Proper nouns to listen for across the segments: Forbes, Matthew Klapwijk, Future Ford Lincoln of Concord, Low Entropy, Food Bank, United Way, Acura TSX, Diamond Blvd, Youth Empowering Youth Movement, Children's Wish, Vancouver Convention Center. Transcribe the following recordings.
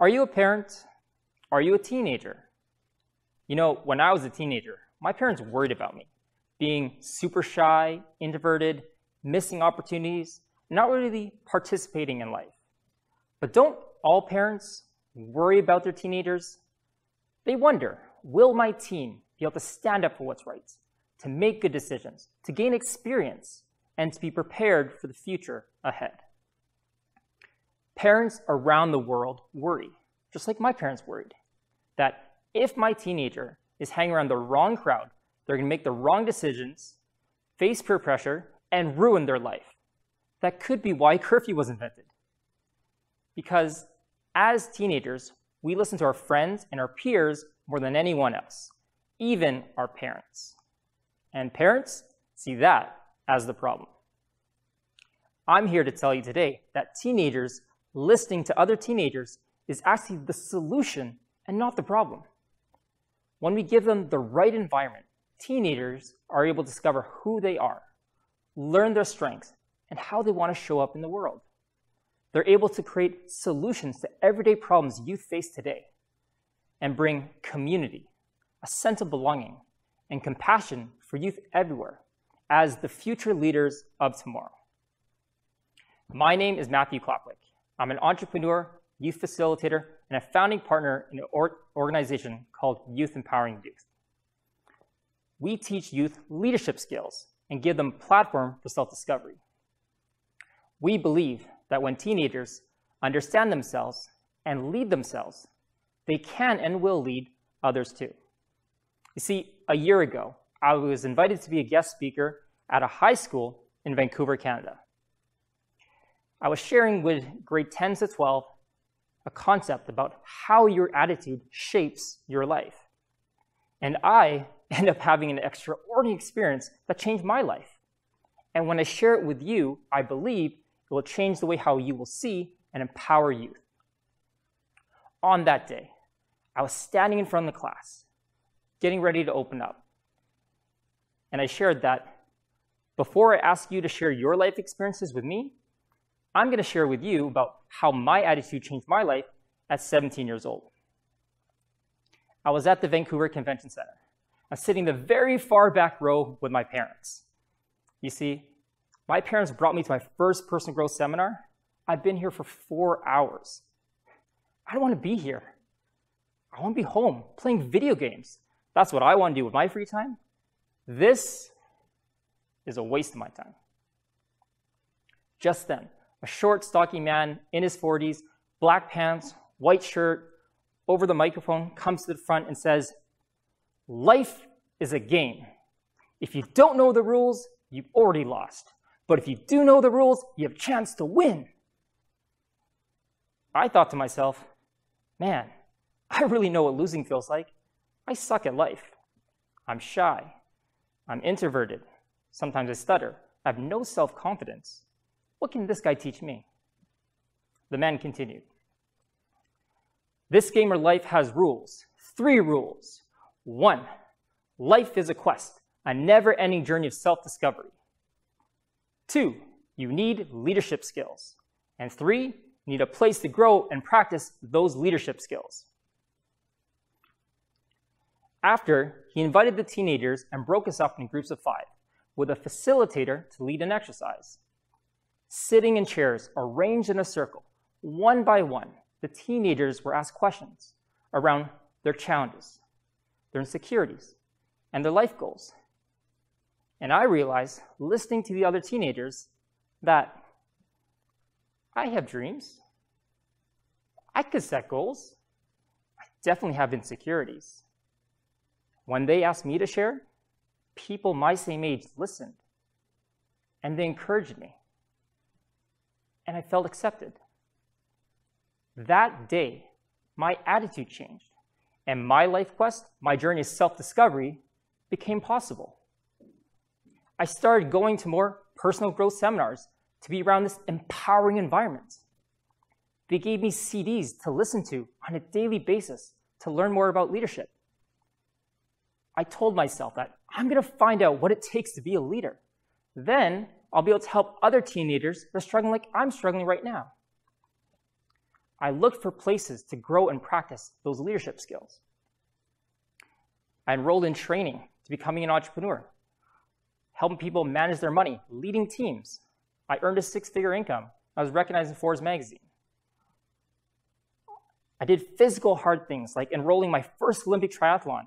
Are you a parent? Are you a teenager? You know, when I was a teenager, my parents worried about me, being super shy, introverted, missing opportunities, not really participating in life. But don't all parents worry about their teenagers? They wonder, will my teen be able to stand up for what's right, to make good decisions, to gain experience, and to be prepared for the future ahead? Parents around the world worry, just like my parents worried, that if my teenager is hanging around the wrong crowd, they're going to make the wrong decisions, face peer pressure, and ruin their life. That could be why curfew was invented. Because as teenagers, we listen to our friends and our peers more than anyone else, even our parents. And parents see that as the problem. I'm here to tell you today that teenagers listening to other teenagers is actually the solution and not the problem. When we give them the right environment, teenagers are able to discover who they are, learn their strengths, and how they want to show up in the world. They're able to create solutions to everyday problems youth face today and bring community, a sense of belonging, and compassion for youth everywhere as the future leaders of tomorrow. My name is Matthew Klapwijk. I'm an entrepreneur, youth facilitator, and a founding partner in an organization called Youth Empowering Youth. We teach youth leadership skills and give them a platform for self-discovery. We believe that when teenagers understand themselves and lead themselves, they can and will lead others too. You see, a year ago, I was invited to be a guest speaker at a high school in Vancouver, Canada. I was sharing with grade 10 to 12 a concept about how your attitude shapes your life. And I end up having an extraordinary experience that changed my life. And when I share it with you, I believe it will change the way how you will see and empower youth. On that day, I was standing in front of the class, getting ready to open up. And I shared that before I ask you to share your life experiences with me, I'm going to share with you about how my attitude changed my life at 17 years old. I was at the Vancouver Convention Center. I was sitting in the very far back row with my parents. You see, my parents brought me to my first personal growth seminar. I've been here for 4 hours. I don't want to be here. I want to be home playing video games. That's what I want to do with my free time. This is a waste of my time. Just then, a short, stocky man in his 40s, black pants, white shirt, over the microphone, comes to the front and says, "Life is a game. If you don't know the rules, you've already lost. But if you do know the rules, you have a chance to win." I thought to myself, man, I really know what losing feels like. I suck at life. I'm shy. I'm introverted. Sometimes I stutter. I have no self-confidence. What can this guy teach me? The man continued. "This game or life has rules. 3 rules. 1, life is a quest, a never-ending journey of self-discovery. 2, you need leadership skills. And 3, you need a place to grow and practice those leadership skills." After, he invited the teenagers and broke us up in groups of 5, with a facilitator to lead an exercise. Sitting in chairs arranged in a circle, one by one, the teenagers were asked questions around their challenges, their insecurities, and their life goals. And I realized, listening to the other teenagers, that I have dreams. I could set goals. I definitely have insecurities. When they asked me to share, people my same age listened, and they encouraged me. And I felt accepted. That day, my attitude changed, and my life quest, my journey of self-discovery, became possible. I started going to more personal growth seminars to be around this empowering environment. They gave me CDs to listen to on a daily basis to learn more about leadership. I told myself that I'm going to find out what it takes to be a leader. Then I'll be able to help other teenagers that are struggling like I'm struggling right now. I looked for places to grow and practice those leadership skills. I enrolled in training to becoming an entrepreneur, helping people manage their money, leading teams. I earned a six-figure income. I was recognized in Forbes magazine. I did physical hard things like enrolling my first Olympic triathlon.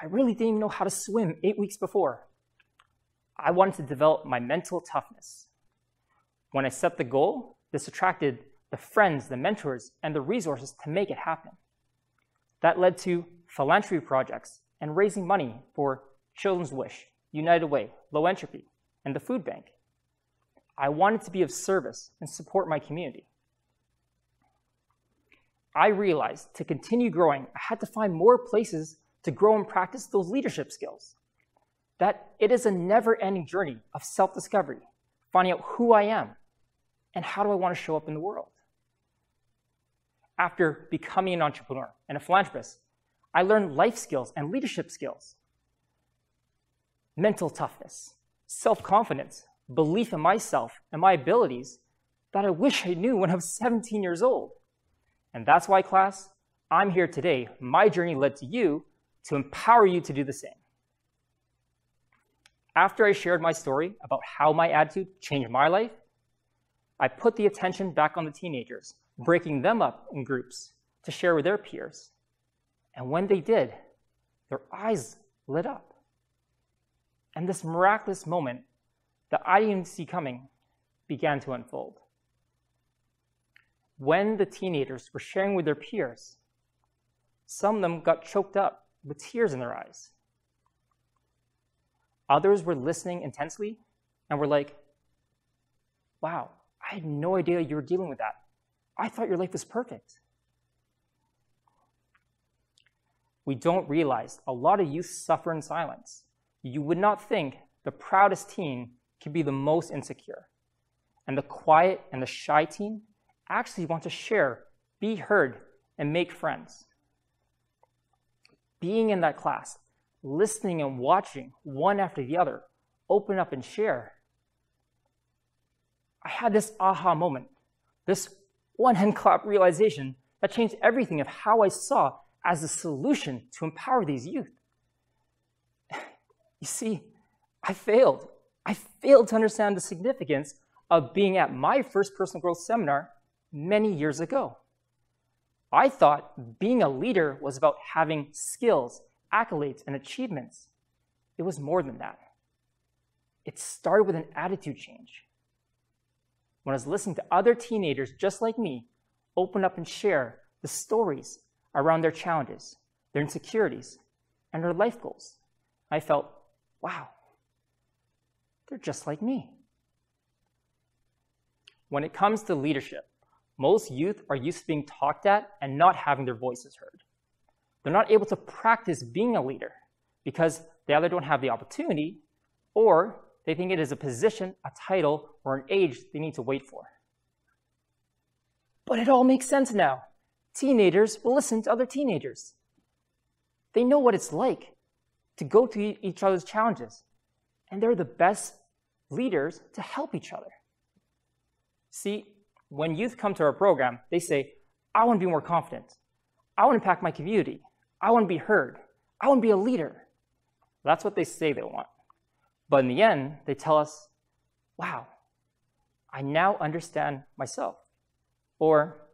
I really didn't even know how to swim 8 weeks before. I wanted to develop my mental toughness. When I set the goal, this attracted the friends, the mentors, and the resources to make it happen. That led to philanthropy projects and raising money for Children's Wish, United Way, Low Entropy, and the Food Bank. I wanted to be of service and support my community. I realized to continue growing, I had to find more places to grow and practice those leadership skills. That it is a never-ending journey of self-discovery, finding out who I am and how do I want to show up in the world. After becoming an entrepreneur and a philanthropist, I learned life skills and leadership skills, mental toughness, self-confidence, belief in myself and my abilities that I wish I knew when I was 17 years old. And that's why, class, I'm here today. My journey led to you to empower you to do the same. After I shared my story about how my attitude changed my life, I put the attention back on the teenagers, breaking them up in groups to share with their peers. And when they did, their eyes lit up. And this miraculous moment that I didn't see coming began to unfold. When the teenagers were sharing with their peers, some of them got choked up with tears in their eyes. Others were listening intensely and were like, wow, I had no idea you were dealing with that. I thought your life was perfect. We don't realize a lot of youth suffer in silence. You would not think the proudest teen could be the most insecure. And the quiet and the shy teen actually want to share, be heard, and make friends. Being in that class, listening and watching one after the other, open up and share. I had this aha moment, this one-hand clap realization that changed everything of how I saw as a solution to empower these youth. You see, I failed. I failed to understand the significance of being at my first personal growth seminar many years ago. I thought being a leader was about having skills, accolades, and achievements. It was more than that. It started with an attitude change. When I was listening to other teenagers just like me open up and share the stories around their challenges, their insecurities, and their life goals, I felt, wow, they're just like me. When it comes to leadership, most youth are used to being talked at and not having their voices heard. They're not able to practice being a leader because they either don't have the opportunity or they think it is a position, a title, or an age they need to wait for. But it all makes sense now. Teenagers will listen to other teenagers. They know what it's like to go to each other's challenges, and they're the best leaders to help each other. See, when youth come to our program, they say, I want to be more confident. I want to impact my community. I want to be heard. I want to be a leader. That's what they say they want. But in the end, they tell us, wow, I now understand myself. Or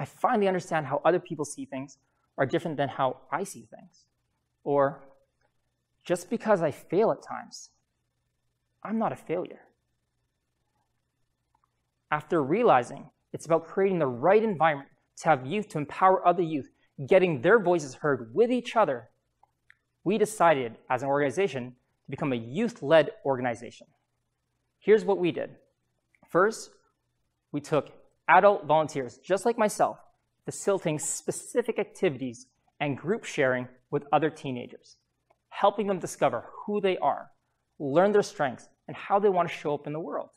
I finally understand how other people see things are different than how I see things. Or just because I fail at times, I'm not a failure. After realizing it's about creating the right environment to have youth to empower other youth, getting their voices heard with each other, we decided as an organization to become a youth-led organization. Here's what we did. First, we took adult volunteers, just like myself, facilitating specific activities and group sharing with other teenagers, helping them discover who they are, learn their strengths, and how they want to show up in the world.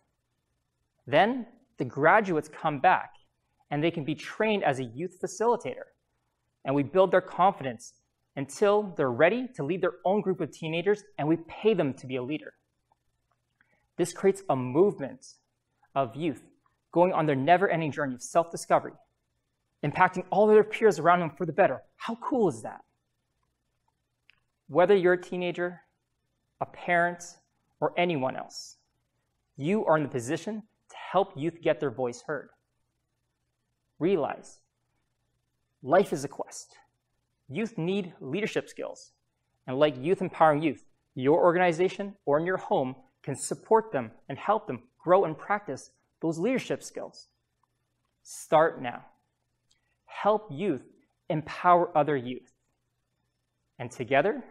Then, the graduates come back and they can be trained as a youth facilitator. And we build their confidence until they're ready to lead their own group of teenagers, and we pay them to be a leader. This creates a movement of youth going on their never-ending journey of self-discovery, impacting all of their peers around them for the better. How cool is that? Whether you're a teenager, a parent, or anyone else, you are in the position to help youth get their voice heard. Realize, life is a quest. Youth need leadership skills. And like Youth Empowering Youth, your organization or in your home can support them and help them grow and practice those leadership skills. Start now. Help youth empower other youth. And together,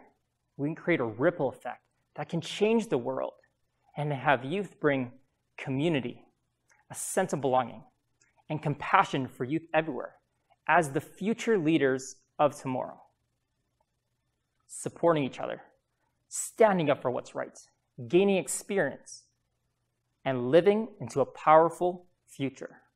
we can create a ripple effect that can change the world and have youth bring community, a sense of belonging, and compassion for youth everywhere as the future leaders of tomorrow. Supporting each other, standing up for what's right, gaining experience, and living into a powerful future.